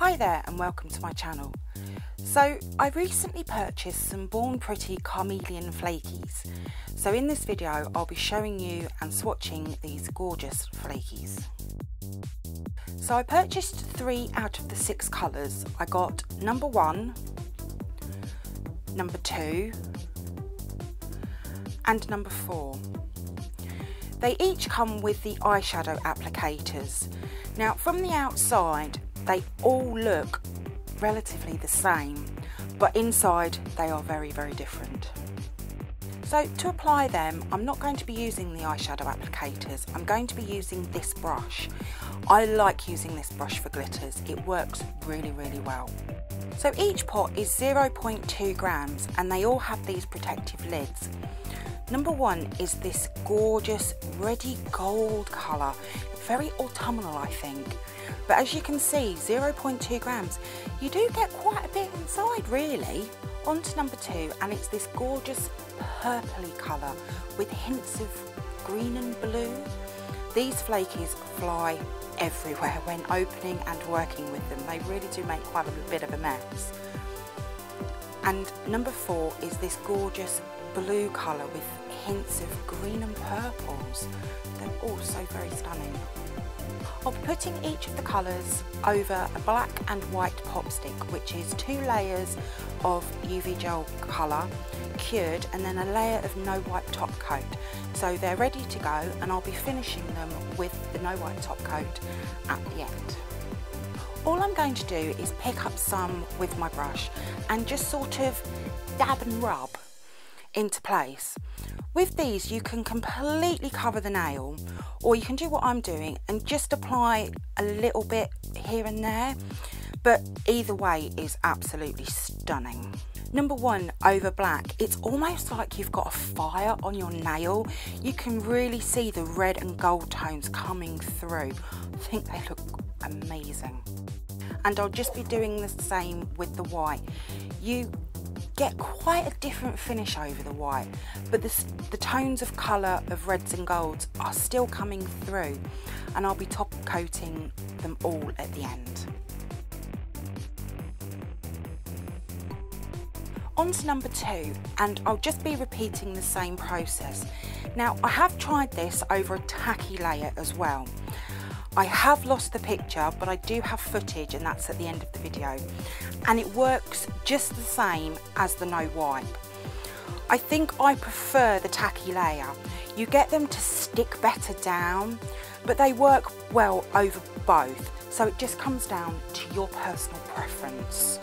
Hi there and welcome to my channel. So I recently purchased some Born Pretty Carmelian Flakies. So in this video I'll be showing you and swatching these gorgeous flakies. So I purchased 3 out of the 6 colours. I got number 1, number 2 and number 4. They each come with the eyeshadow applicators. Now from the outside they all look relatively the same, but inside they are very, very different. So to apply them, I'm not going to be using the eyeshadow applicators. I'm going to be using this brush. I like using this brush for glitters. It works really, really well. So each pot is 0.2 grams and they all have these protective lids. Number 1 is this gorgeous reddy gold colour, very autumnal I think. But as you can see, 0.2 grams, you do get quite a bit inside really. On to number 2, and it's this gorgeous purpley colour with hints of green and blue. These flakies fly everywhere when opening and working with them. They really do make quite a bit of a mess. And number 4 is this gorgeous blue colour with hints of green and purples. They're also very stunning. I'll be putting each of the colours over a black and white pop stick, which is 2 layers of UV gel colour cured and then a layer of no white top coat. So they're ready to go, and I'll be finishing them with the no white top coat at the end. All I'm going to do is pick up some with my brush and just sort of dab and rub into place. With these you can completely cover the nail, or you can do what I'm doing and just apply a little bit here and there, but either way is absolutely stunning. Number 1 over black, it's almost like you've got a fire on your nail. You can really see the red and gold tones coming through. I think they look amazing. And I'll just be doing the same with the white. You get quite a different finish over the white, but the tones of colour of reds and golds are still coming through, and I'll be top coating them all at the end. On to number 2, and I'll just be repeating the same process. Now I have tried this over a tacky layer as well. I have lost the picture, but I do have footage, and that's at the end of the video, and it works just the same as the no wipe. I think I prefer the tacky layer. You get them to stick better down, but they work well over both, so it just comes down to your personal preference.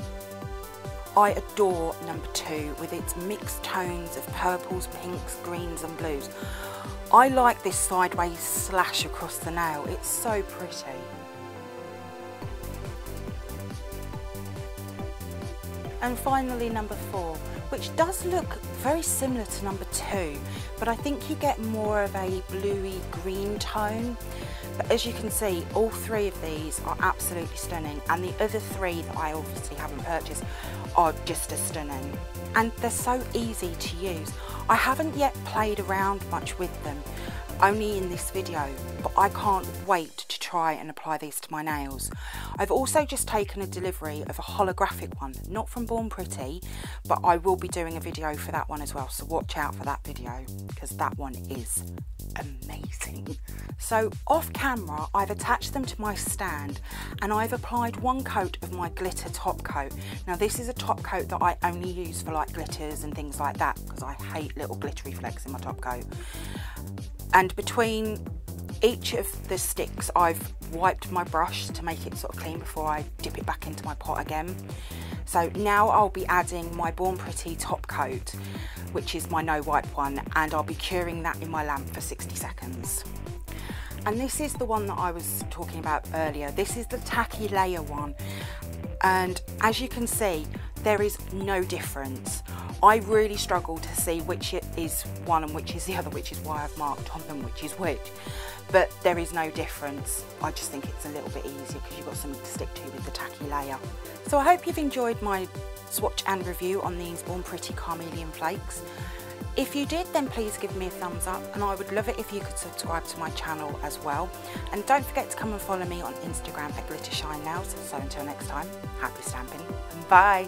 I adore number 2 with its mixed tones of purples, pinks, greens and blues. I like this sideways slash across the nail, it's so pretty. And finally number 4, which does look very similar to number 2, but I think you get more of a bluey green tone. But as you can see, all 3 of these are absolutely stunning, and the other 3 that I obviously haven't purchased are just as stunning. And they're so easy to use. I haven't yet played around much with them, only in this video, but I can't wait to try and apply these to my nails. I've also just taken a delivery of a holographic one, not from Born Pretty, but I will be doing a video for that one as well, so watch out for that video because that one is amazing. So off camera I've attached them to my stand and I've applied 1 coat of my glitter top coat. Now this is a top coat that I only use for like glitters and things like that because I hate little glittery flecks in my top coat. And between each of the sticks I've wiped my brush to make it sort of clean before I dip it back into my pot again. So now I'll be adding my Born Pretty top coat, which is my no wipe one, and I'll be curing that in my lamp for 60 seconds. And this is the one that I was talking about earlier. This is the tacky layer one, and as you can see there is no difference. I really struggle to see which is one and which is the other, which is why I've marked on them which is which, but there is no difference. I just think it's a little bit easier because you've got something to stick to with the tacky layer. So I hope you've enjoyed my swatch and review on these Born Pretty Carmelian Flakes. If you did, then please give me a thumbs up, and I would love it if you could subscribe to my channel as well. And don't forget to come and follow me on Instagram at GlitterShineNails. So until next time, happy stamping, and bye!